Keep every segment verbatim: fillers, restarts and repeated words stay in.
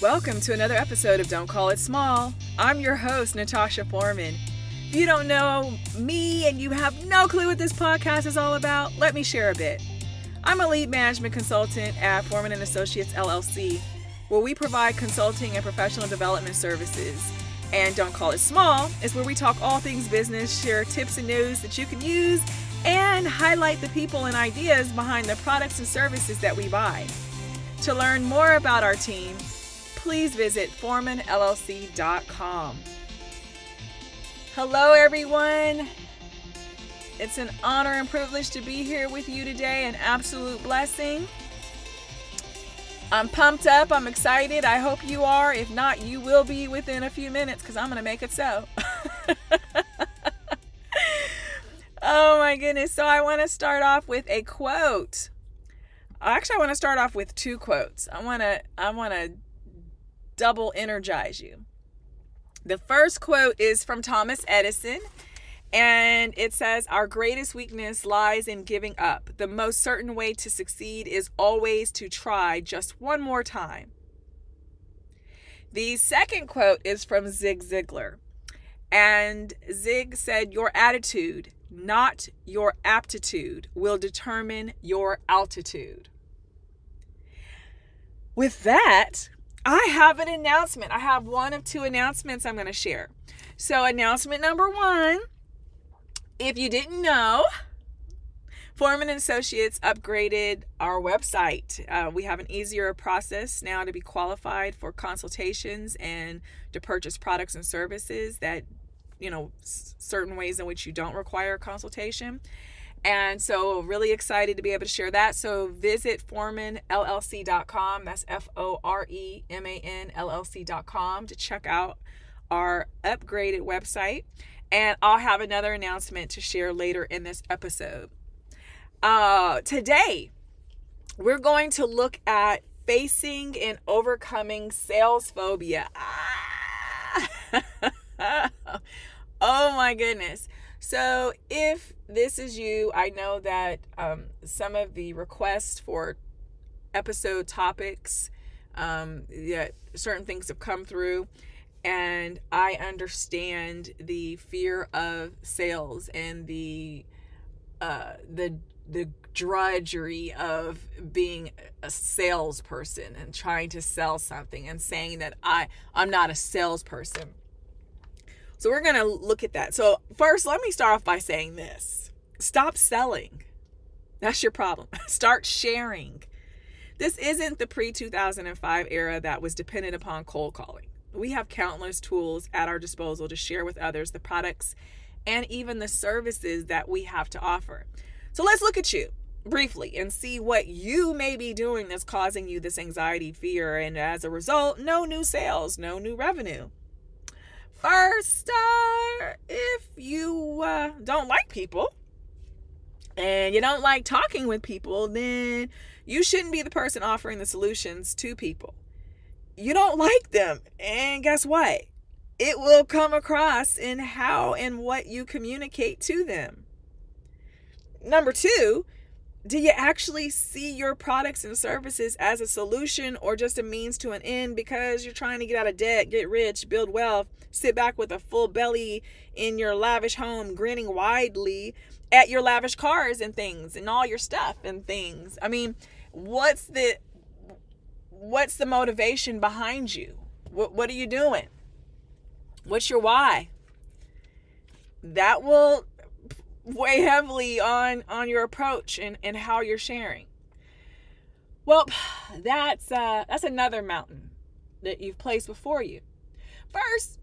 Welcome to another episode of Don't Call It Small. I'm your host, Natasha Foreman. If you don't know me and you have no clue what this podcast is all about, let me share a bit. I'm a lead management consultant at Foreman and Associates, L L C, where we provide consulting and professional development services. And Don't Call It Small is where we talk all things business, share tips and news that you can use, and highlight the people and ideas behind the products and services that we buy. To learn more about our team, please visit Foreman L L C dot com. Hello everyone! It's an honor and privilege to be here with you today, an absolute blessing. I'm pumped up, I'm excited, I hope you are. If not, you will be within a few minutes because I'm going to make it so. Oh my goodness, so I want to start off with a quote. Actually, I want to start off with two quotes. I want to, I want to double energize you. The first quote is from Thomas Edison, and it says, "Our greatest weakness lies in giving up. The most certain way to succeed is always to try just one more time." The second quote is from Zig Ziglar, and Zig said, "Your attitude, not your aptitude, will determine your altitude." With that, I have an announcement. I have one of two announcements I'm going to share. So announcement number one, if you didn't know, Foreman and Associates upgraded our website. Uh, we have an easier process now to be qualified for consultations and to purchase products and services that, you know, certain ways in which you don't require consultation. And so really excited to be able to share that. So visit Foreman L L C dot com. That's F O R E M A N L L C dot com to check out our upgraded website. And I'll have another announcement to share later in this episode. Uh, today, we're going to look at facing and overcoming sales phobia. Ah! Oh my goodness. So if this is you, I know that um, some of the requests for episode topics, um, yeah, certain things have come through, and I understand the fear of sales and the uh, the the drudgery of being a salesperson and trying to sell something and saying that I I'm not a salesperson. So we're going to look at that. So first, let me start off by saying this. Stop selling. That's your problem. Start sharing. This isn't the pre two thousand five era that was dependent upon cold calling. We have countless tools at our disposal to share with others the products and even the services that we have to offer. So let's look at you briefly and see what you may be doing that's causing you this anxiety, fear, and as a result, no new sales, no new revenue. First, uh, if you uh, don't like people and you don't like talking with people, then you shouldn't be the person offering the solutions to people. You don't like them, and guess what? It will come across in how and what you communicate to them. Number two, do you actually see your products and services as a solution or just a means to an end because you're trying to get out of debt, get rich, build wealth, sit back with a full belly in your lavish home, grinning widely at your lavish cars and things and all your stuff and things? I mean, what's the what's the motivation behind you? What, what are you doing? What's your why? That will weigh heavily on on your approach and and how you're sharing. Well, that's uh that's another mountain that you've placed before you. First,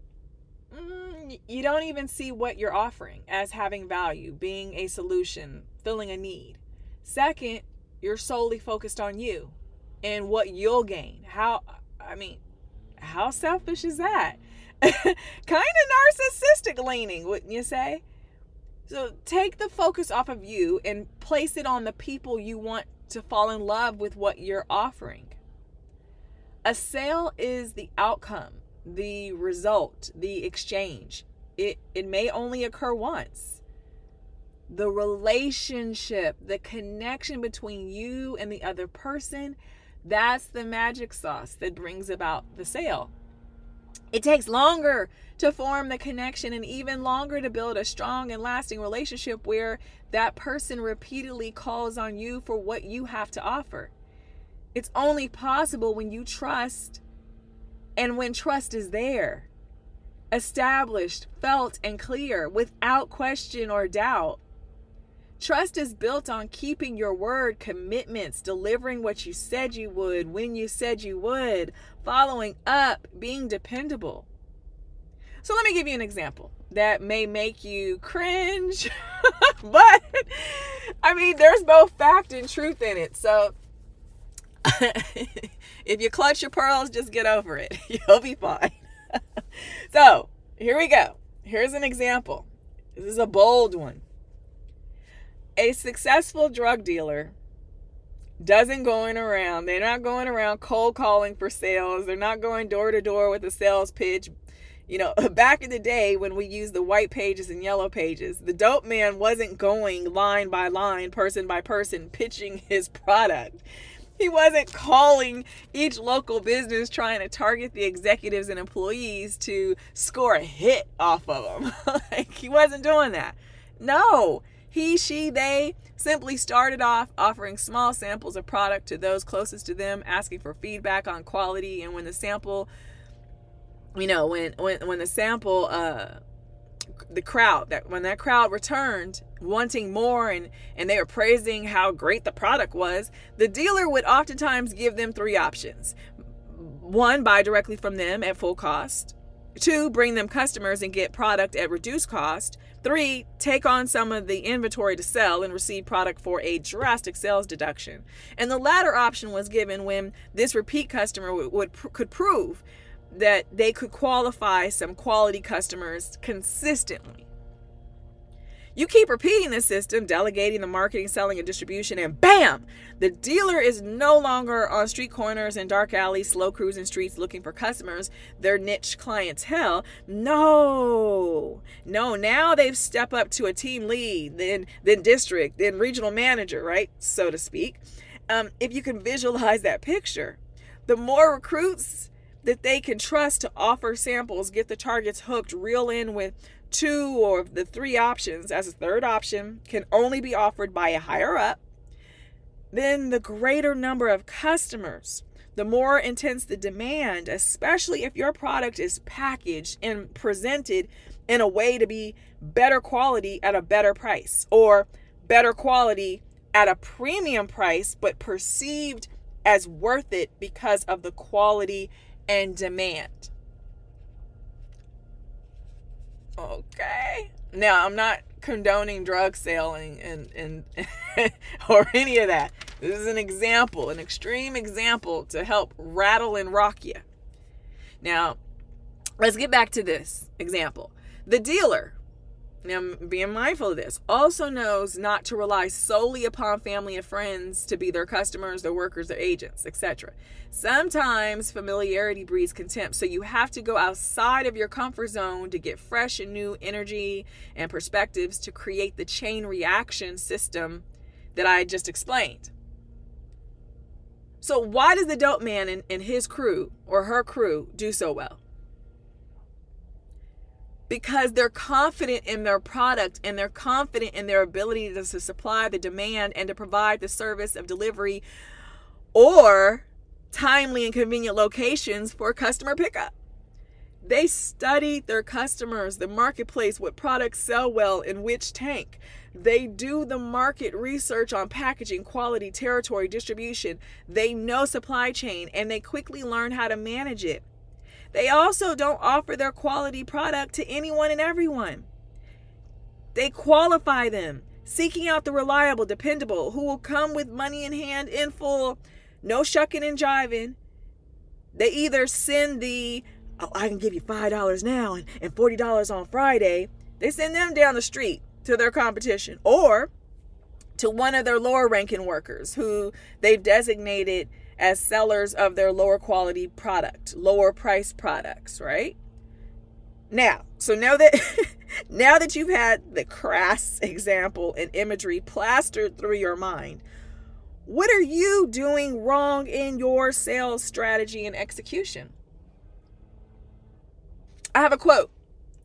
mm, you don't even see what you're offering as having value, being a solution, filling a need. Second, you're solely focused on you and what you'll gain. How I mean, how selfish is that? Kind of narcissistic leaning, wouldn't you say? So take the focus off of you and place it on the people you want to fall in love with what you're offering. A sale is the outcome, the result, the exchange. It, it may only occur once. The relationship, the connection between you and the other person, That's the magic sauce that brings about the sale. It takes longer to form the connection and even longer to build a strong and lasting relationship where that person repeatedly calls on you for what you have to offer. It's only possible when you trust, and when trust is there, established, felt, and clear without question or doubt. Trust is built on keeping your word, commitments, delivering what you said you would, when you said you would, following up, being dependable. So let me give you an example that may make you cringe, but I mean, there's both fact and truth in it. So if you clutch your pearls, just get over it. You'll be fine. So here we go. Here's an example. This is a bold one. A successful drug dealer doesn't going around. They're not going around cold calling for sales. They're not going door to door with a sales pitch. You know, back in the day when we used the white pages and yellow pages, the dope man wasn't going line by line, person by person, pitching his product. He wasn't calling each local business trying to target the executives and employees to score a hit off of them. Like, he wasn't doing that. No. He, she, they simply started off offering small samples of product to those closest to them, asking for feedback on quality. And when the sample, you know, when when, when the sample, uh, the crowd, that when that crowd returned wanting more and, and they were praising how great the product was, the dealer would oftentimes give them three options. One, buy directly from them at full cost. Two, bring them customers and get product at reduced cost. Three, take on some of the inventory to sell and receive product for a drastic sales deduction. And the latter option was given when this repeat customer would, would could prove that they could qualify some quality customers consistently. You keep repeating this system, delegating the marketing, selling, and distribution, and bam! The dealer is no longer on street corners and dark alleys, slow cruising streets looking for customers, their niche clientele. No, no, now they've stepped up to a team lead, then, then district, then regional manager, right, so to speak. Um, if you can visualize that picture, the more recruits that they can trust to offer samples, get the targets hooked, reel in with two or the three options as a third option can only be offered by a higher up, then the greater number of customers, the more intense the demand, especially if your product is packaged and presented in a way to be better quality at a better price, or better quality at a premium price, but perceived as worth it because of the quality and demand. Okay. Now, I'm not condoning drug selling and, and, and or any of that. This is an example, an extreme example to help rattle and rock you. Now, let's get back to this example. The dealer, now being mindful of this, also knows not to rely solely upon family and friends to be their customers, their workers, their agents, et cetera. Sometimes familiarity breeds contempt, so you have to go outside of your comfort zone to get fresh and new energy and perspectives to create the chain reaction system that I just explained. So why does the dope man and, and his crew or her crew do so well? Because they're confident in their product and they're confident in their ability to, to supply the demand and to provide the service of delivery or timely and convenient locations for customer pickup. They studied their customers, the marketplace, what products sell well in which tank. They do the market research on packaging, quality, territory, distribution. They know supply chain and they quickly learn how to manage it. They also don't offer their quality product to anyone and everyone. They qualify them, seeking out the reliable, dependable, who will come with money in hand in full, no shucking and jiving. They either send the, oh, I can give you five dollars now and, and forty dollars on Friday. They send them down the street to their competition or to one of their lower ranking workers who they've designated as sellers of their lower quality product, lower price products, right? Now, so now that now that you've had the crass example and imagery plastered through your mind, What are you doing wrong in your sales strategy and execution? I have a quote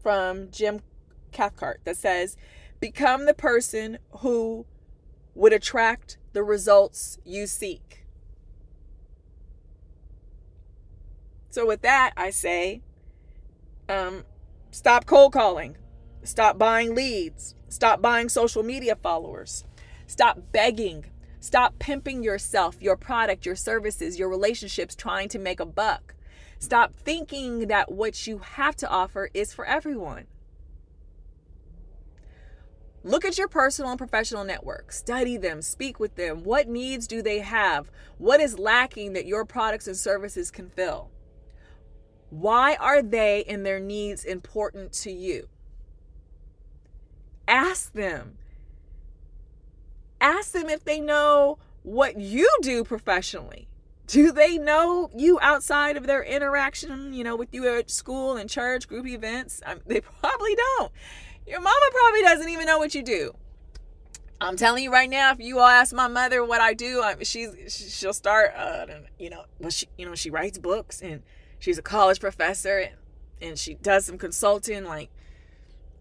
from Jim Cathcart that says, "Become the person who would attract the results you seek." So with that, I say, um, stop cold calling. Stop buying leads. Stop buying social media followers. Stop begging. Stop pimping yourself, your product, your services, your relationships, trying to make a buck. Stop thinking that what you have to offer is for everyone. Look at your personal and professional network. Study them. Speak with them. What needs do they have? What is lacking that your products and services can fill? Why are they and their needs important to you? Ask them. Ask them if they know what you do professionally. Do they know you outside of their interaction, you know, with you at school and church, group events? I mean, they probably don't. Your mama probably doesn't even know what you do. I'm telling you right now, if you all ask my mother what I do, I, she's, she'll start, uh, you know, well, she, you know, she writes books and she's a college professor and, and she does some consulting, like,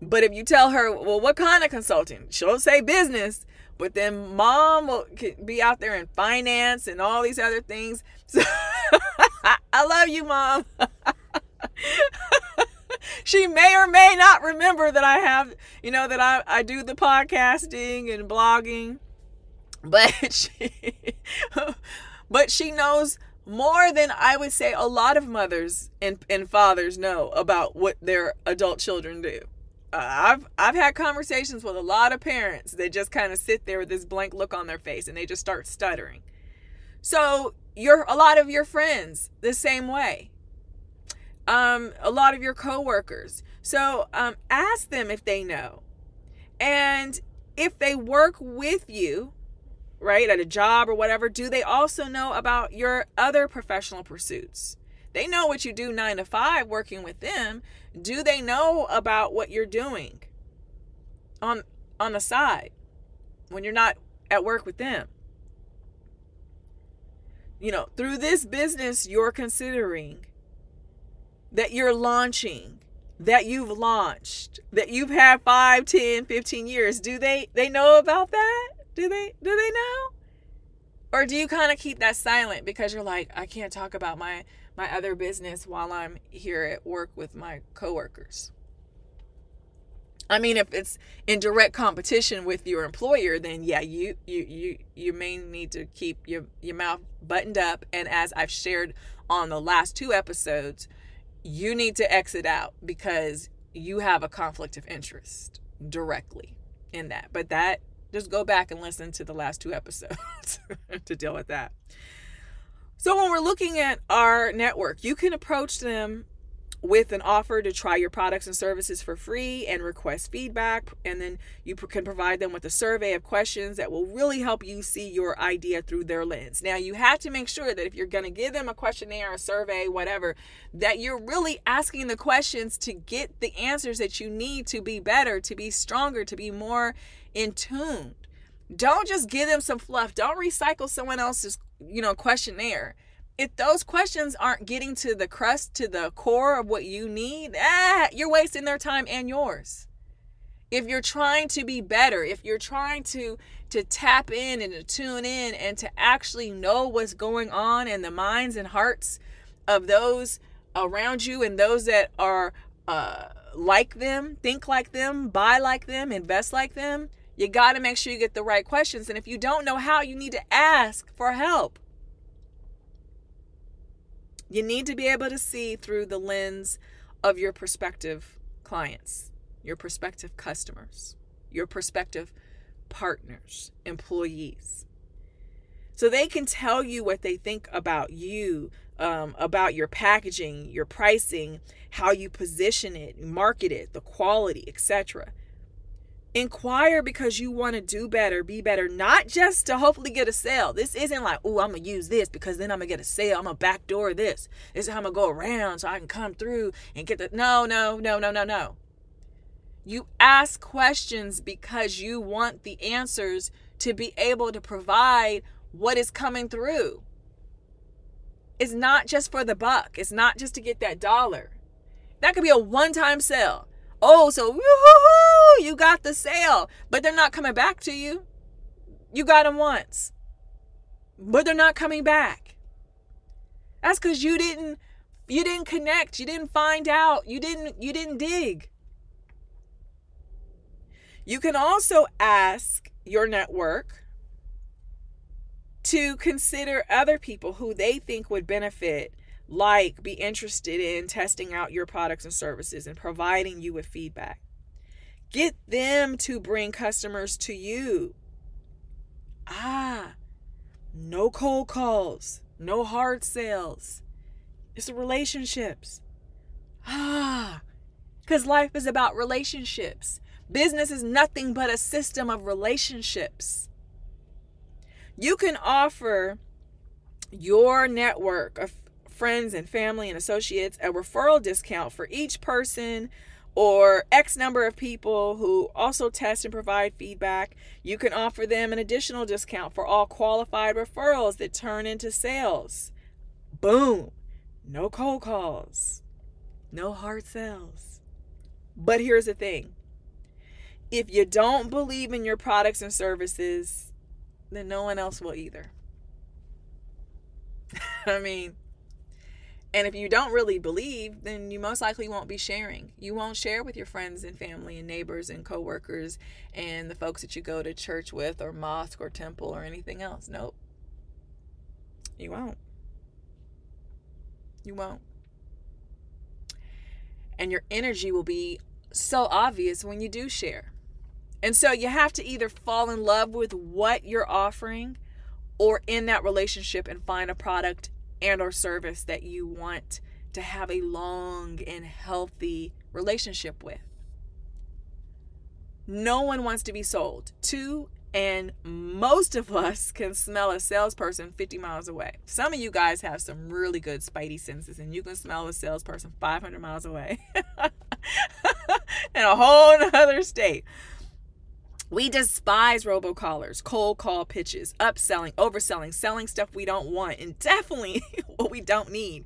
but if you tell her, well, what kind of consulting? She'll say business. But then mom will be out there in finance and all these other things. So, I love you, mom. She may or may not remember that I have, you know, that I, I do the podcasting and blogging. But she, but she knows more than I would say a lot of mothers and, and fathers know about what their adult children do. Uh, I've, I've had conversations with a lot of parents that just kind of sit there with this blank look on their face and they just start stuttering. So you're, a lot of your friends the same way. Um, a lot of your coworkers. So um, ask them if they know. And if they work with you, right, at a job or whatever, do they also know about your other professional pursuits? They know what you do nine to five working with them. Do they know about what you're doing on, on the side when you're not at work with them? You know, through this business you're considering, that you're launching, that you've launched, that you've had five, ten, fifteen years, do they, they know about that? Do they, do they know? Or do you kind of keep that silent because you're like, I can't talk about my, my other business while I'm here at work with my coworkers? I mean, if it's in direct competition with your employer, then yeah, you you you you may need to keep your, your mouth buttoned up. And as I've shared on the last two episodes, you need to exit out because you have a conflict of interest directly in that. But that, just go back and listen to the last two episodes to deal with that. So when we're looking at our network, you can approach them with an offer to try your products and services for free and request feedback. And then you can provide them with a survey of questions that will really help you see your idea through their lens. Now, you have to make sure that if you're going to give them a questionnaire, a survey, whatever, that you're really asking the questions to get the answers that you need to be better, to be stronger, to be more in tune. Don't just give them some fluff. Don't recycle someone else's, you know, questionnaire. If those questions aren't getting to the crust, to the core of what you need, ah, you're wasting their time and yours. If you're trying to be better, if you're trying to, to tap in and to tune in and to actually know what's going on in the minds and hearts of those around you and those that are uh, like them, think like them, buy like them, invest like them, you got to make sure you get the right questions. And if you don't know how, you need to ask for help. You need to be able to see through the lens of your prospective clients, your prospective customers, your prospective partners, employees. So they can tell you what they think about you, um, about your packaging, your pricing, how you position it, market it, the quality, et cetera. Inquire because you want to do better, be better, not just to hopefully get a sale. This isn't like, oh, I'm going to use this because then I'm going to get a sale. I'm going to backdoor this. This is how I'm going to go around so I can come through and get the... No, no, no, no, no, no. You ask questions because you want the answers to be able to provide what is coming through is not just for the buck. It's not just to get that dollar. That could be a one-time sale. Oh, so woo-hoo-hoo, you got the sale, but they're not coming back to you. You got them once, but they're not coming back. That's because you didn't, you didn't connect. You didn't find out. You didn't, you didn't dig. You can also ask your network to consider other people who they think would benefit, like be interested in testing out your products and services and providing you with feedback. Get them to bring customers to you. Ah, no cold calls, no hard sales. It's the relationships. Ah, because life is about relationships. Business is nothing but a system of relationships. You can offer your network of friends and family and associates a referral discount for each person or X number of people who also test and provide feedback. You can offer them an additional discount for all qualified referrals that turn into sales. Boom. No cold calls. No hard sales. But here's the thing. If you don't believe in your products and services, then no one else will either. I mean, and if you don't really believe, then you most likely won't be sharing. You won't share with your friends and family and neighbors and coworkers and the folks that you go to church with or mosque or temple or anything else. Nope. You won't. You won't. And your energy will be so obvious when you do share. And so you have to either fall in love with what you're offering or in that relationship and find a product and or service that you want to have a long and healthy relationship with. No one wants to be sold to, and most of us can smell a salesperson fifty miles away. Some of you guys have some really good spidey senses and you can smell a salesperson five hundred miles away in a whole other state. We despise robocallers, cold call pitches, upselling, overselling, selling stuff we don't want, and definitely what we don't need.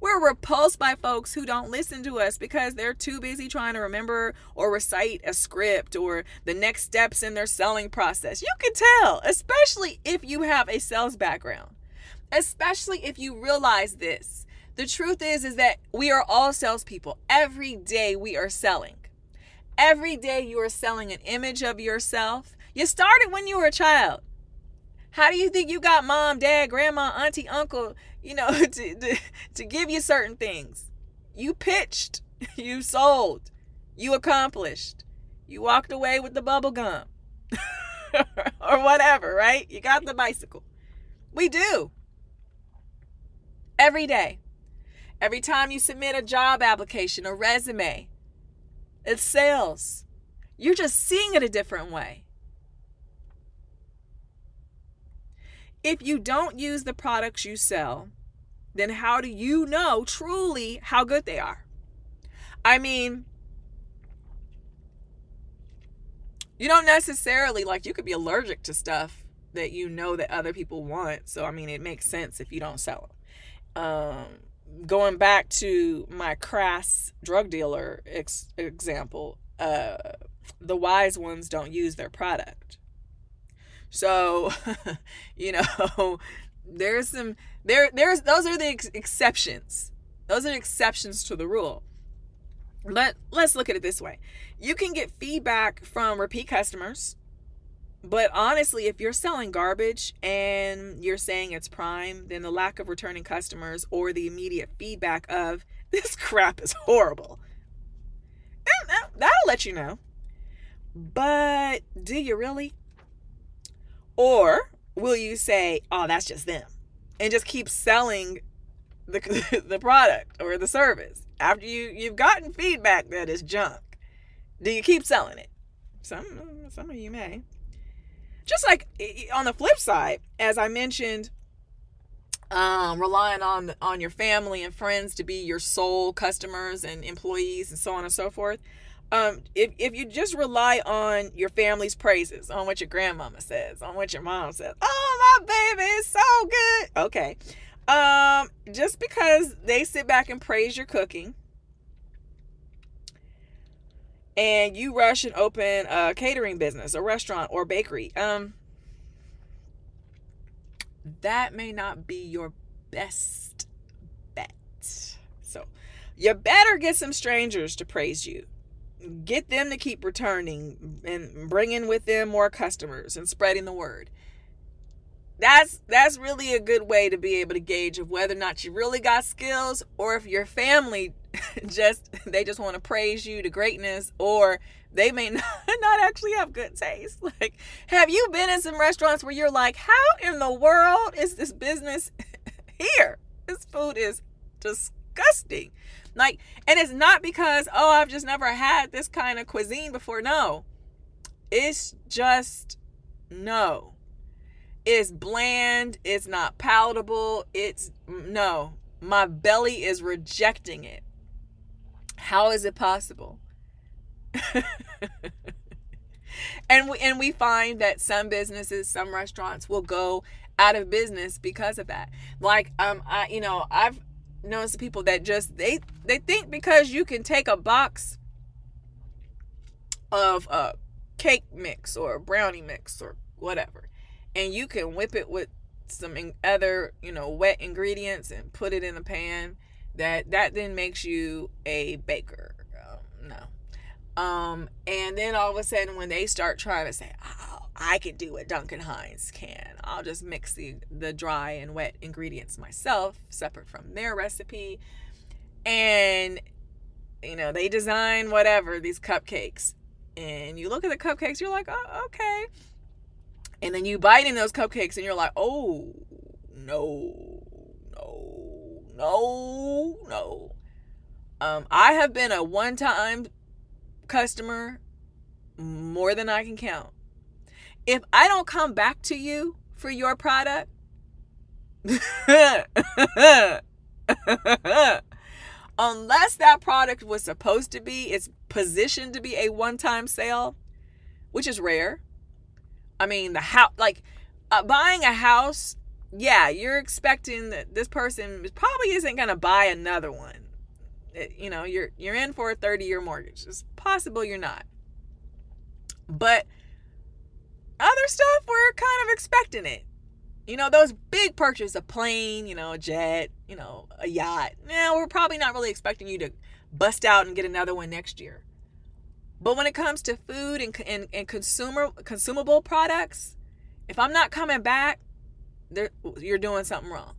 We're repulsed by folks who don't listen to us because they're too busy trying to remember or recite a script or the next steps in their selling process. You can tell, especially if you have a sales background, especially if you realize this. The truth is, is that we are all salespeople. Every day we are selling. Every day you are selling an image of yourself. You started when you were a child. How do you think you got mom, dad, grandma, auntie, uncle, you know, to, to, to give you certain things? You pitched, you sold, you accomplished, you walked away with the bubble gum or whatever, right? You got the bicycle. We do. Every day. Every time you submit a job application, a resume, it's sales. You're just seeing it a different way. If you don't use the products you sell, then how do you know truly how good they are? I mean, you don't necessarily, like, you could be allergic to stuff that you know that other people want. So, I mean, it makes sense if you don't sell them. Um, Going back to my crass drug dealer ex example, uh, the wise ones don't use their product. So, you know, there's some, there, there's, those are the ex exceptions. Those are the exceptions to the rule. But let's look at it this way. You can get feedback from repeat customers, but honestly, if you're selling garbage and you're saying it's prime, then the lack of returning customers or the immediate feedback of this crap is horrible, that'll let you know. But do you really? Or will you say, oh, that's just them, and just keep selling the, the product or the service after you, you've gotten feedback that it's junk? Do you keep selling it? Some, some of you may. Just like on the flip side, as I mentioned, um, relying on on your family and friends to be your sole customers and employees and so on and so forth. Um, if, if you just rely on your family's praises, on what your grandmama says, on what your mom says, oh, my baby is so good. Okay. Um, just because they sit back and praise your cooking and you rush and open a catering business, a restaurant or bakery, um, that may not be your best bet. So you better get some strangers to praise you. Get them to keep returning and bringing with them more customers and spreading the word. That's, that's really a good way to be able to gauge of whether or not you really got skills, or if your family just, they just want to praise you to greatness, or they may not, not actually have good taste. Like, have you been in some restaurants where you're like, how in the world is this business here? This food is disgusting. Like, and it's not because, oh, I've just never had this kind of cuisine before. No, it's just, no, it's bland. It's not palatable. It's no, my belly is rejecting it. How is it possible? and we, and we find that some businesses, some restaurants will go out of business because of that. Like, um, I, you know, I've, known some people that just they they think because you can take a box of a cake mix or a brownie mix or whatever, and you can whip it with some other, you know, wet ingredients and put it in the pan, that that then makes you a baker. Um, no, um, and then all of a sudden when they start trying to say, oh, I can do what Duncan Hines can, I'll just mix the, the dry and wet ingredients myself, separate from their recipe. And, you know, they design whatever, these cupcakes. And you look at the cupcakes, you're like, oh, okay. And then you bite in those cupcakes and you're like, oh, no, no, no, no. Um, I have been a one-time customer more than I can count. If I don't come back to you for your product, unless that product was supposed to be, it's positioned to be a one-time sale, which is rare. I mean, the house, like uh, buying a house, yeah, you're expecting that this person probably isn't going to buy another one. It, you know, you're, you're in for a thirty year mortgage. It's possible you're not. But other stuff, we're kind of expecting it. You know, those big purchases, a plane, you know, a jet, you know, a yacht. Now, we're probably not really expecting you to bust out and get another one next year. But when it comes to food and, and, and consumer consumable products, if I'm not coming back, you're doing something wrong.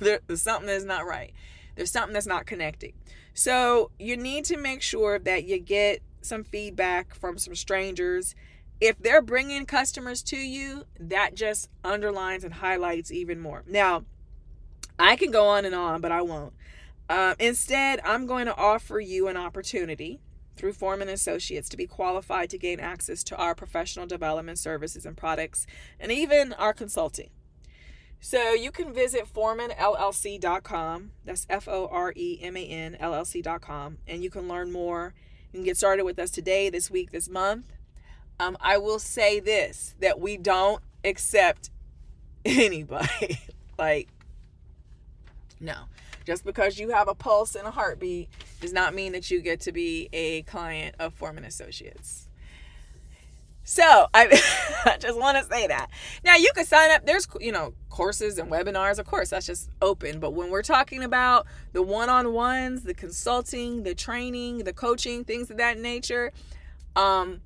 there, there's something that's not right. There's something that's not connecting. So you need to make sure that you get some feedback from some strangers. If they're bringing customers to you, that just underlines and highlights even more. Now, I can go on and on, but I won't. Uh, instead, I'm going to offer you an opportunity through Foreman and Associates to be qualified to gain access to our professional development services and products, and even our consulting. So you can visit Foreman L L C dot com. That's F O R E M A N L L C dot com. And you can learn more. You can get started with us today, this week, this month. Um, I will say this, that we don't accept anybody. Like, no. Just because you have a pulse and a heartbeat does not mean that you get to be a client of Foreman Associates. So I, I just want to say that. Now, you can sign up. There's, you know, courses and webinars. Of course, that's just open. But when we're talking about the one-on-ones, the consulting, the training, the coaching, things of that nature, um,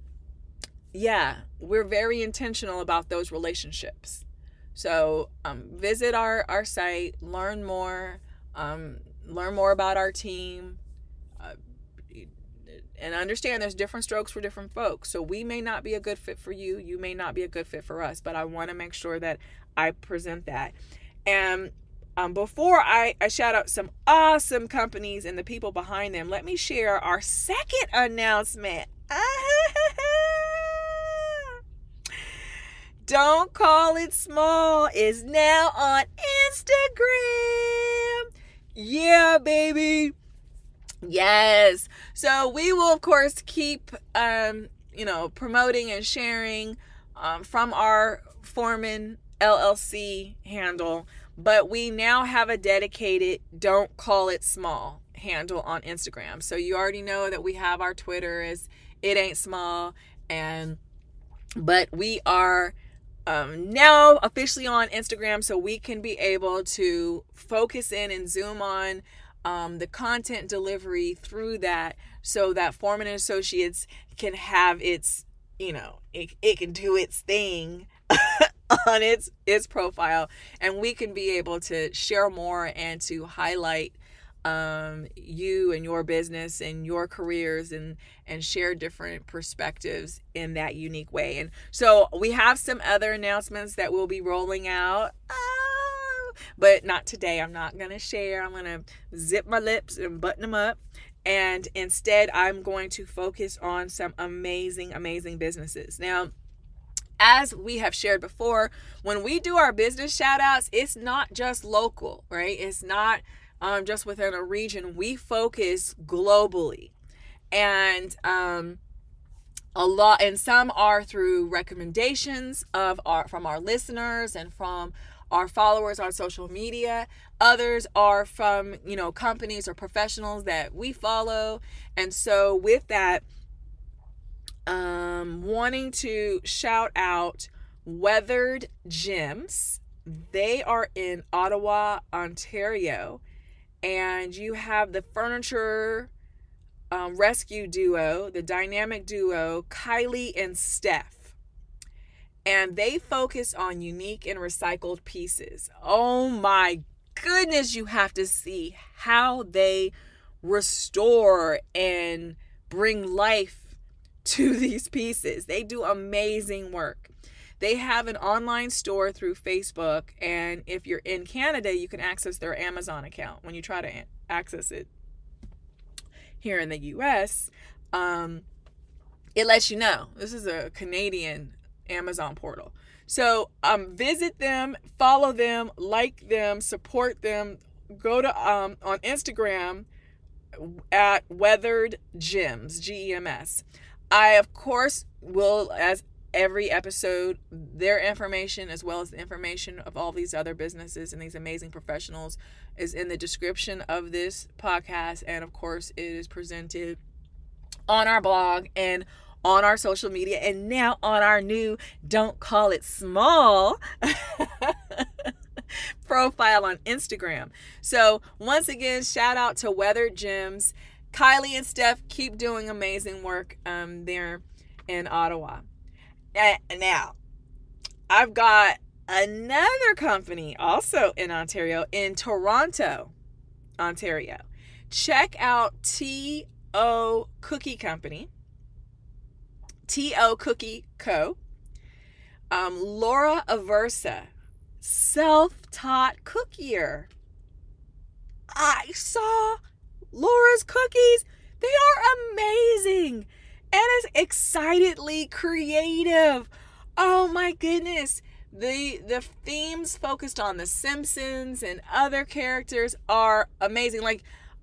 yeah, we're very intentional about those relationships. So um, visit our, our site, learn more, um, learn more about our team, uh, and understand there's different strokes for different folks. So we may not be a good fit for you. You may not be a good fit for us, but I want to make sure that I present that. And um, before I, I shout out some awesome companies and the people behind them, let me share our second announcement. Don't Call It Small is now on Instagram. Yeah, baby. Yes. So we will, of course, keep, um, you know, promoting and sharing um, from our Foreman L L C handle, but we now have a dedicated Don't Call It Small handle on Instagram. So you already know that we have our Twitter as It Ain't Small, and but we are um, now officially on Instagram, so we can be able to focus in and zoom on Um, the content delivery through that, so that Foreman and Associates can have its, you know, it, it can do its thing on its, its profile, and we can be able to share more and to highlight um, you and your business and your careers, and, and share different perspectives in that unique way. And so we have some other announcements that we'll be rolling out. Uh, But not today. I'm not going to share. I'm going to zip my lips and button them up. And instead, I'm going to focus on some amazing, amazing businesses. Now, as we have shared before, when we do our business shout outs, it's not just local, right? It's not um, just within a region. We focus globally. And um, a lot, and some are through recommendations of our, from our listeners and from our followers on social media. Others are from, you know, companies or professionals that we follow. And so with that, um, wanting to shout out Weathered Gems. They are in Ottawa, Ontario. And you have the furniture um, rescue duo, the dynamic duo, Kylie and Steph. And they focus on unique and recycled pieces. Oh my goodness, you have to see how they restore and bring life to these pieces. They do amazing work. They have an online store through Facebook, and if you're in Canada, you can access their Amazon account when you try to access it here in the U S. Um, it lets you know. This is a Canadian Amazon portal. So um, visit them, follow them, like them, support them. Go to um, on Instagram at Weathered Gems, G E M S. I, of course, will, as every episode, their information as well as the information of all these other businesses and these amazing professionals is in the description of this podcast. And, of course, it is presented on our blog and on our social media, and now on our new Don't Call It Small profile on Instagram. So once again, shout out to Weathered Gems. Kylie and Steph keep doing amazing work um, there in Ottawa. Now, I've got another company also in Ontario, in Toronto, Ontario. Check out T O Cookie Company. T O Cookie Co. Um, Laura Aversa, self-taught cookier. I saw Laura's cookies. They are amazing and is excitedly creative. Oh my goodness. The, the themes focused on The Simpsons and other characters are amazing. Like,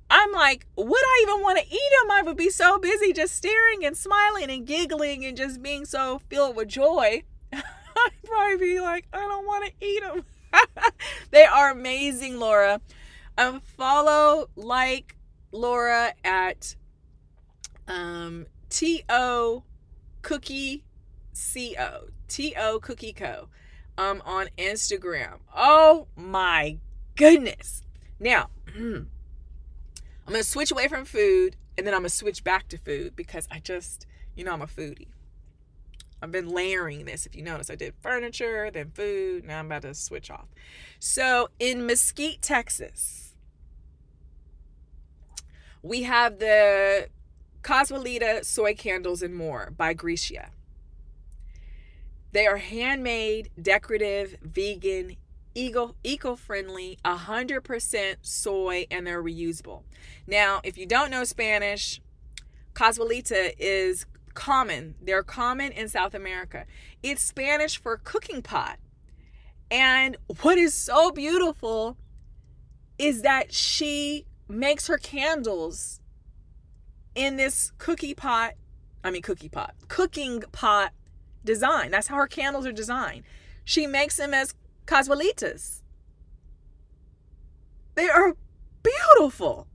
I'm like, would I even want to eat them? I would be so busy just staring and smiling and giggling and just being so filled with joy. I'd probably be like, I don't want to eat them. They are amazing, Laura. Um, follow, like Laura at um, T O Cookie Co. T O Cookie Co. Um, on Instagram. Oh my goodness. Now, I'm going to switch away from food, and then I'm going to switch back to food, because I just, you know, I'm a foodie. I've been layering this. If you notice, I did furniture, then food. Now I'm about to switch off. So in Mesquite, Texas, we have the Cazuelita Soy Candles and More by Grecia. They are handmade, decorative, vegan, Eco, eco-friendly, one hundred percent soy, and they're reusable. Now, if you don't know Spanish, Cazuelita is common. They're common in South America. It's Spanish for cooking pot. And what is so beautiful is that she makes her candles in this cookie pot, I mean cookie pot, cooking pot design. That's how her candles are designed. She makes them as Cazuelitas. They are beautiful.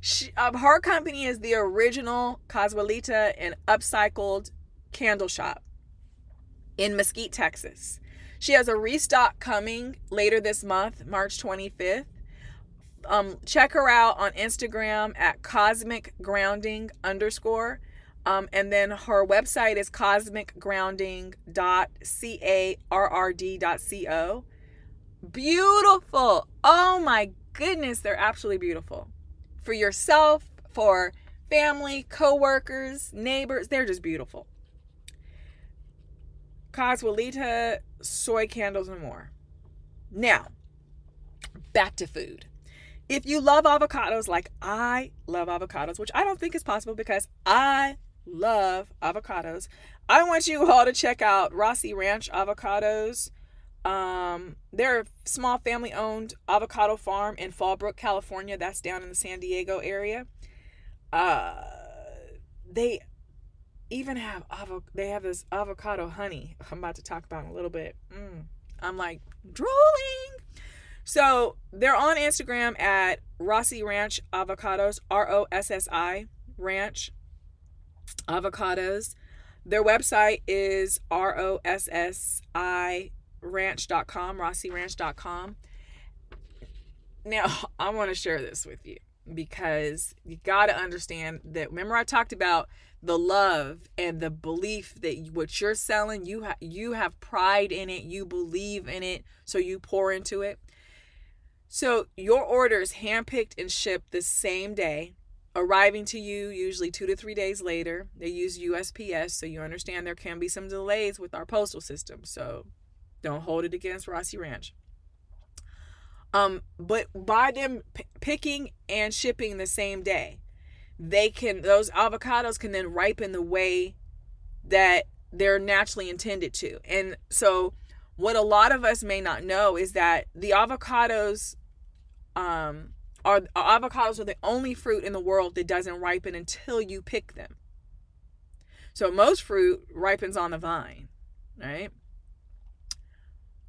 She, uh, her company is the original Cazuelita and upcycled candle shop in Mesquite, Texas. She has a restock coming later this month, March twenty-fifth. Um, check her out on Instagram at Cosmic Grounding underscore. Um, and then her website is cosmic grounding dot carrd dot co. Beautiful. Oh my goodness, they're absolutely beautiful. For yourself, for family, co-workers, neighbors, they're just beautiful. Cazuelita Soy Candles and More. Now, back to food. If you love avocados like I love avocados, which I don't think is possible because I love avocados, I want you all to check out Rossi Ranch Avocados. Um, they're a small family-owned avocado farm in Fallbrook, California. That's down in the San Diego area. Uh, they even have avo they have this avocado honey I'm about to talk about in a little bit. Mm, I'm like drooling. So they're on Instagram at Rossi Ranch Avocados, R O S S I Ranch Avocados. Their website is R O S S I Ranch dot com, Rossi Ranch dot com. Now, I want to share this with you because you got to understand that, remember I talked about the love and the belief that what you're selling, you, ha you have pride in it, you believe in it, so you pour into it. So your order is handpicked and shipped the same day, arriving to you usually two to three days later. They use U S P S, so you understand there can be some delays with our postal system, so don't hold it against Rossi Ranch. Um, but by them p picking and shipping the same day, they can, those avocados can then ripen the way that they're naturally intended to. And so what a lot of us may not know is that the avocados um, are, avocados are the only fruit in the world that doesn't ripen until you pick them. So most fruit ripens on the vine, right?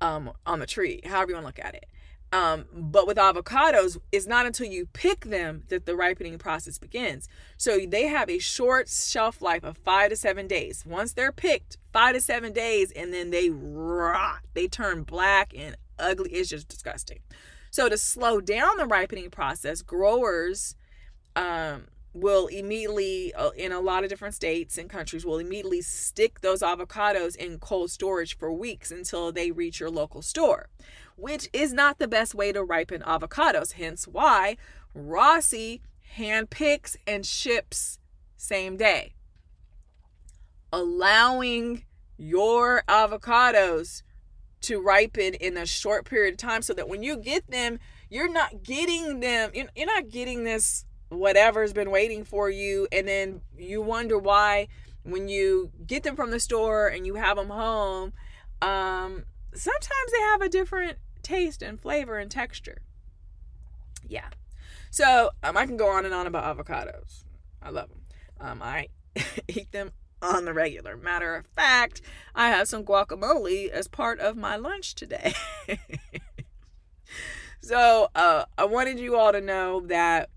Um, on the tree, however you want to look at it. Um, but with avocados, it's not until you pick them that the ripening process begins. So they have a short shelf life of five to seven days. Once they're picked, five to seven days, and then they rot. They turn black and ugly. It's just disgusting. So to slow down the ripening process, growers um, will immediately, in a lot of different states and countries, will immediately stick those avocados in cold storage for weeks until they reach your local store, which is not the best way to ripen avocados, hence why Rossi handpicks and ships same day, allowing your avocados to ripen in a short period of time so that when you get them, you're not getting them, you're not getting this whatever's been waiting for you, and then you wonder why when you get them from the store and you have them home, um sometimes they have a different taste and flavor and texture. Yeah, so um, I can go on and on about avocados. I love them. um I eat them on the regular. Matter of fact, I have some guacamole as part of my lunch today. So uh I wanted you all to know that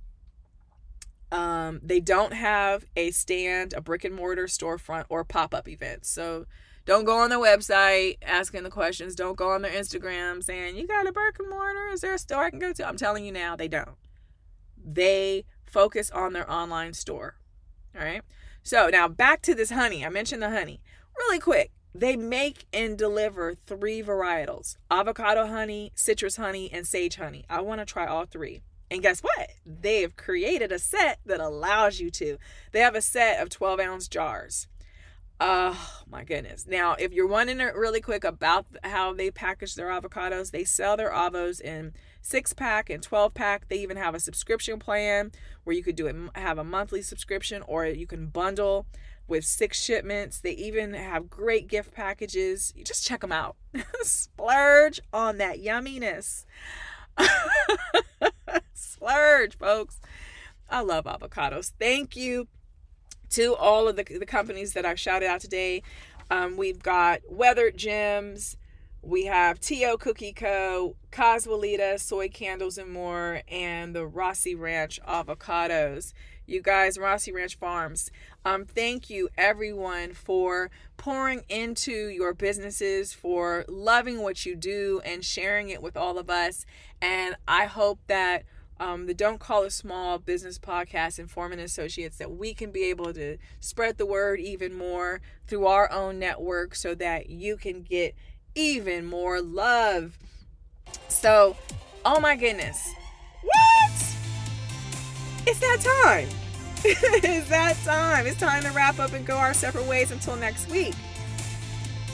Um, they don't have a stand, a brick and mortar storefront, or pop-up events. So don't go on their website asking the questions. Don't go on their Instagram saying, you got a brick and mortar? Is there a store I can go to? I'm telling you now, they don't. They focus on their online store. All right. So now back to this honey. I mentioned the honey. Really quick. They make and deliver three varietals: avocado honey, citrus honey, and sage honey. I want to try all three. And guess what? They've created a set that allows you to. They have a set of twelve ounce jars. Oh my goodness. Now, if you're wondering really quick about how they package their avocados, they sell their avos in six pack and twelve pack. They even have a subscription plan where you could do it, have a monthly subscription, or you can bundle with six shipments. They even have great gift packages. You just check them out. Splurge on that yumminess. Slurge, folks. I love avocados. Thank you to all of the, the companies that I've shouted out today. Um, we've got Weathered Gems. We have T O Cookie Co., Cazuelita Soy Candles and More, and the Rossi Ranch Avocados. You guys, Rossi Ranch Farms, um, thank you everyone for pouring into your businesses, for loving what you do and sharing it with all of us. And I hope that Um, the Don't Call It Small Business Podcast and Foreman and Associates, that we can be able to spread the word even more through our own network so that you can get even more love. So, oh my goodness. What? It's that time. It's that time. It's time to wrap up and go our separate ways until next week.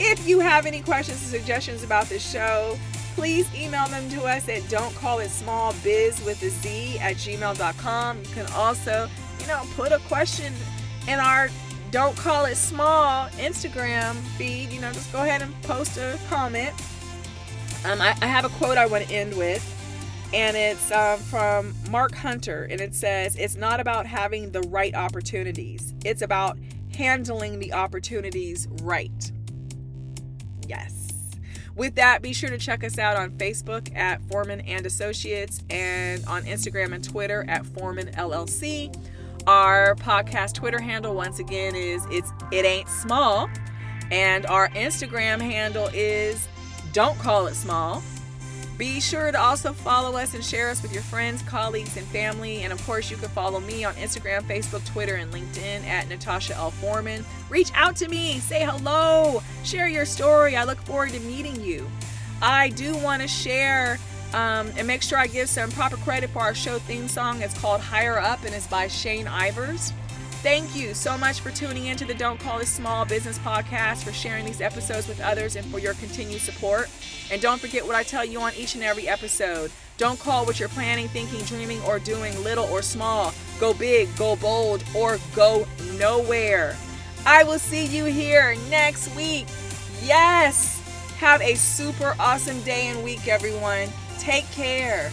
If you have any questions and suggestions about this show, please email them to us at don't call it small biz with a z at gmail dot com. You can also, you know, put a question in our Don't Call It Small Instagram feed. You know, just go ahead and post a comment. Um, I, I have a quote I want to end with, and it's uh, from Mark Hunter, and it says, "It's not about having the right opportunities. It's about handling the opportunities right." Yes. With that, be sure to check us out on Facebook at Foreman and Associates, and on Instagram and Twitter at Foreman L L C. Our podcast Twitter handle, once again, is it's It Ain't Small. And our Instagram handle is Don't Call It Small. Be sure to also follow us and share us with your friends, colleagues, and family. And of course, you can follow me on Instagram, Facebook, Twitter, and LinkedIn at Natasha L. Foreman. Reach out to me, say hello, share your story. I look forward to meeting you. I do want to share um, and make sure I give some proper credit for our show theme song. It's called Higher Up, and it's by Shane Ivers. Thank you so much for tuning into the Don't Call It Small Business Podcast, for sharing these episodes with others, and for your continued support. And don't forget what I tell you on each and every episode. Don't call what you're planning, thinking, dreaming, or doing little or small. Go big, go bold, or go nowhere. I will see you here next week. Yes! Have a super awesome day and week, everyone. Take care.